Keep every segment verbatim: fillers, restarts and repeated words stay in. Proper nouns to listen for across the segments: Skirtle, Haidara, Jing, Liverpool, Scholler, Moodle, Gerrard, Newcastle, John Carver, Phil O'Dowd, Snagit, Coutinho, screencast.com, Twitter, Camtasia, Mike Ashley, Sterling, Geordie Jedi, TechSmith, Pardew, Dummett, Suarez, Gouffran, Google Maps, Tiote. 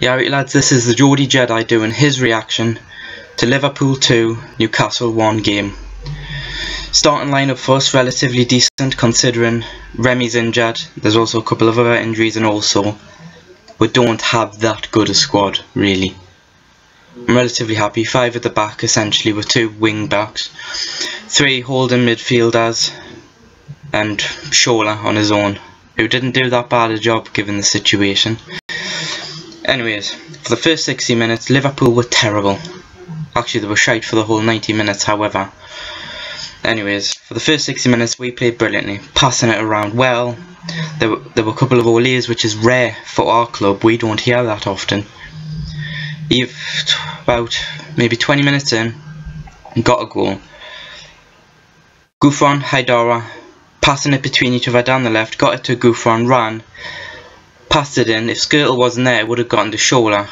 Yowty lads, this is the Geordie Jedi doing his reaction to Liverpool two, Newcastle one game. Starting lineup for us, relatively decent considering Remy's injured, there's also a couple of other injuries, and also we don't have that good a squad really. I'm relatively happy, five at the back essentially with two wing backs, three holding midfielders and Scholler on his own, who didn't do that bad a job given the situation. Anyways, for the first sixty minutes Liverpool were terrible. Actually they were shite for the whole ninety minutes however. Anyways, for the first sixty minutes we played brilliantly, passing it around well. There were, there were a couple of ollies, which is rare for our club, we don't hear that often. You've about maybe twenty minutes in, got a goal. Gouffran, Haidara, passing it between each other down the left, got it to Gouffran, ran, passed it in. If Skirtle wasn't there it would have gotten to Scholler,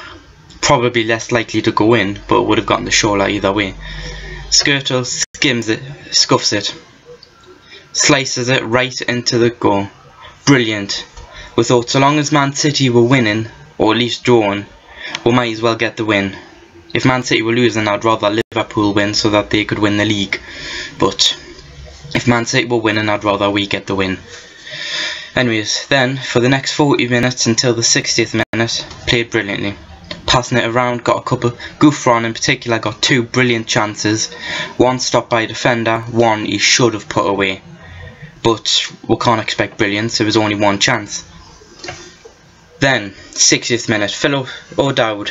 probably less likely to go in, but it would have gotten to Scholler either way. Skirtle skims it, scuffs it, slices it right into the goal. Brilliant. We thought so long as Man City were winning, or at least drawing, we might as well get the win. If Man City were losing I'd rather Liverpool win so that they could win the league, but if Man City were winning I'd rather we get the win. Anyways, then for the next forty minutes until the sixtieth minute, played brilliantly. Passing it around, got a couple. Gouffran in particular got two brilliant chances. One stopped by a defender, one he should have put away. But we can't expect brilliance, there was only one chance. Then, sixtieth minute, Phil O'Dowd.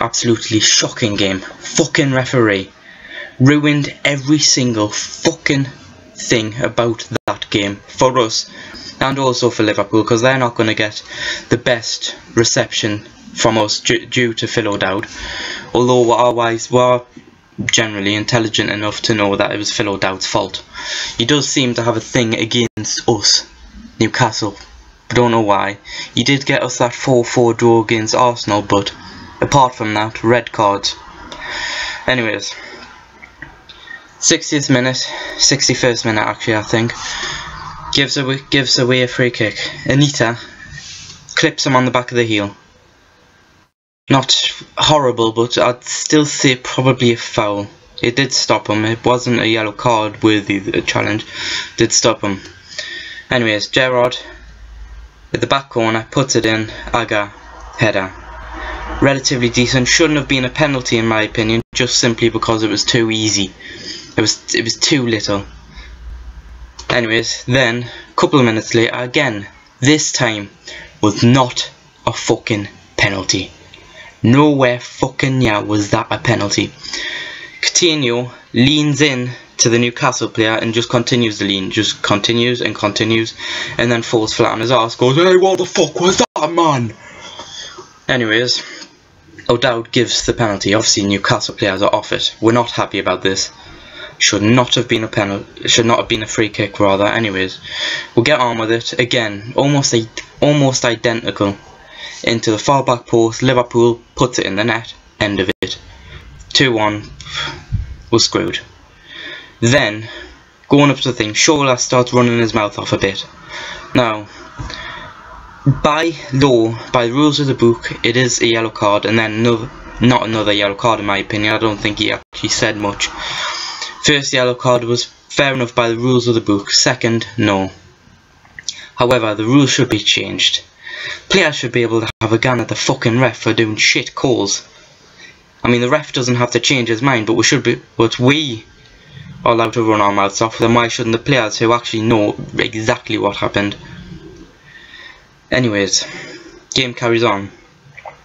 Absolutely shocking game. Fucking referee. Ruined every single fucking thing about that game for us and also for Liverpool, because they're not going to get the best reception from us due to Phil O'Dowd, although our wives were generally intelligent enough to know that it was Phil O'Dowd's fault. He does seem to have a thing against us, Newcastle, I don't know why. He did get us that four four draw against Arsenal, but apart from that, red cards. Anyways, sixtieth minute, sixty-first minute actually I think, gives away, gives away a free kick. Anita clips him on the back of the heel. Not horrible, but I'd still say probably a foul. It did stop him, it wasn't a yellow card worthy the challenge, it did stop him. Anyways, Gerrard at the back corner puts it in, Aga header. Relatively decent, shouldn't have been a penalty in my opinion, just simply because it was too easy. It was it was too little. Anyways, then a couple of minutes later again, this time was not a fucking penalty. Nowhere fucking yeah was that a penalty. Coutinho leans in to the Newcastle player and just continues the lean, just continues and continues, and then falls flat on his arse, goes, hey, what the fuck was that, man? Anyways, O'Dowd gives the penalty. Obviously Newcastle players are off it. We're not happy about this. Should not have been a penalty, should not have been a free kick rather. Anyways, we'll get on with it again, almost a, almost identical. Into the far back post, Liverpool puts it in the net, end of it. two one, we're screwed. Then, going up to the thing, Scholler starts running his mouth off a bit. Now, by law, by the rules of the book, it is a yellow card, and then no, not another yellow card in my opinion. I don't think he actually said much. First yellow card was fair enough by the rules of the book, second, no. However, the rules should be changed. Players should be able to have a gun at the fucking ref for doing shit calls. I mean, the ref doesn't have to change his mind, but we should be, but we are allowed to run our mouths off, then why shouldn't the players who actually know exactly what happened? Anyways, game carries on.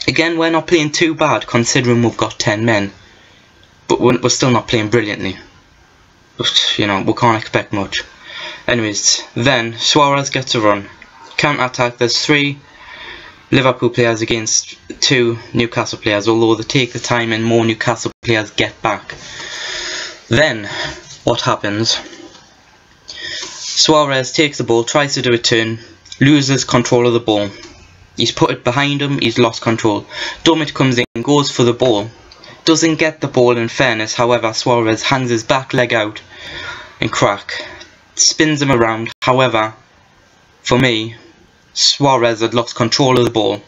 Again, we're not playing too bad considering we've got ten men, but we're, we're still not playing brilliantly. But, you know, we can't expect much. Anyways, then Suarez gets a run. Counter attack, there's three Liverpool players against two Newcastle players, although they take the time and more Newcastle players get back. Then what happens? Suarez takes the ball, tries to do a turn, loses control of the ball. He's put it behind him, he's lost control. Dummett comes in, goes for the ball, doesn't get the ball in fairness, however Suarez hangs his back leg out and crack, spins him around. However, for me, Suarez had lost control of the ball,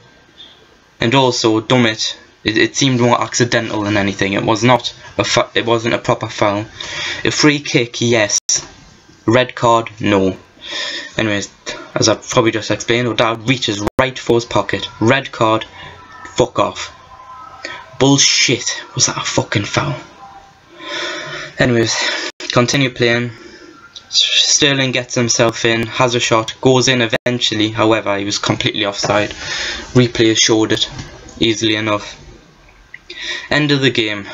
And also Dummett, it, it seemed more accidental than anything. It was not a fa it wasn't a proper foul. A free kick, yes. Red card, no. Anyways, as I've probably just explained, O'Dowd reaches right for his pocket. Red card, fuck off. Bullshit, was that a fucking foul? Anyways, continue playing. Sterling gets himself in, has a shot, goes in eventually, however he was completely offside. Replay showed it easily enough. End of the game.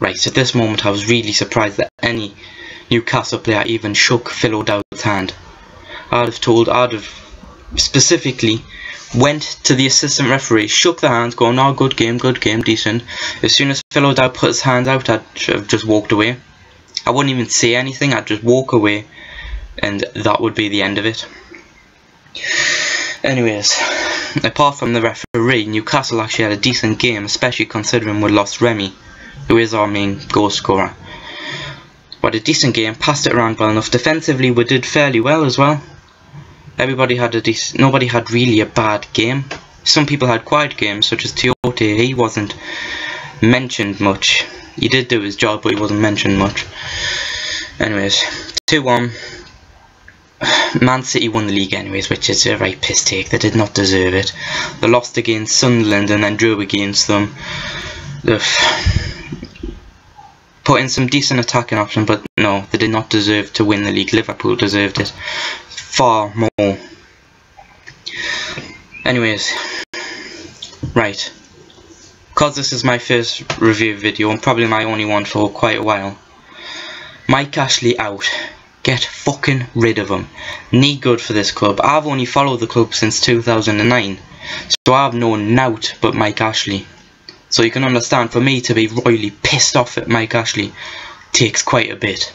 Right, at this moment I was really surprised that any Newcastle player even shook Phil O'Dowd's hand. I'd have told, I'd have specifically went to the assistant referee, shook the hands, going, oh, good game, good game, decent. As soon as Phil O'Dowd put his hands out, I'd have just walked away. I wouldn't even say anything, I'd just walk away, and that would be the end of it. Anyways, apart from the referee, Newcastle actually had a decent game, especially considering we lost Remy, who is our main goal scorer. But a decent game, passed it around well enough. Defensively, we did fairly well as well. Everybody had a decent, nobody had really a bad game. Some people had quiet games, such as Tiote. He wasn't mentioned much. He did do his job, but he wasn't mentioned much. Anyways, two one. Man City won the league anyways, which is a right piss take. They did not deserve it. They lost against Sunderland and then drew against them. They've put in some decent attacking option, but no, they did not deserve to win the league. Liverpool deserved it far more. Anyways, right. Because this is my first review video, and probably my only one for quite a while, Mike Ashley out. Get fucking rid of him. Need good for this club. I've only followed the club since two thousand nine, so I've known nought but Mike Ashley. So you can understand, for me to be royally pissed off at Mike Ashley takes quite a bit.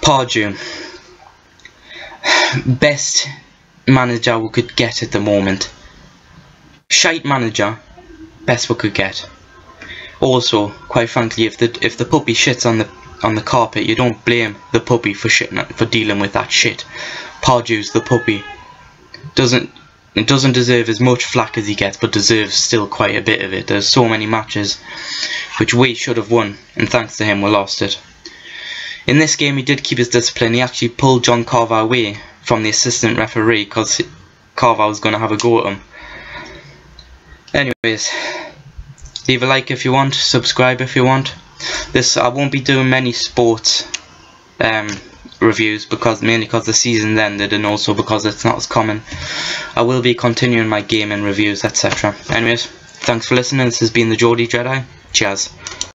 Pardew. Best manager we could get at the moment. Shite manager. Best we could get. Also, quite frankly, if the if the puppy shits on the on the carpet, you don't blame the puppy for shitting for dealing with that shit. Pardew's the puppy. Doesn't it doesn't deserve as much flack as he gets, but deserves still quite a bit of it. There's so many matches which we should have won, and thanks to him we lost it. In this game, he did keep his discipline. He actually pulled John Carver away from the assistant referee because Carver was going to have a go at him. Anyways, leave a like if you want, subscribe if you want. This I won't be doing many sports um, reviews, because mainly because the season's ended and also because it's not as common. I will be continuing my gaming reviews, et cetera. Anyways, thanks for listening. This has been the Geordie Jedi. Cheers.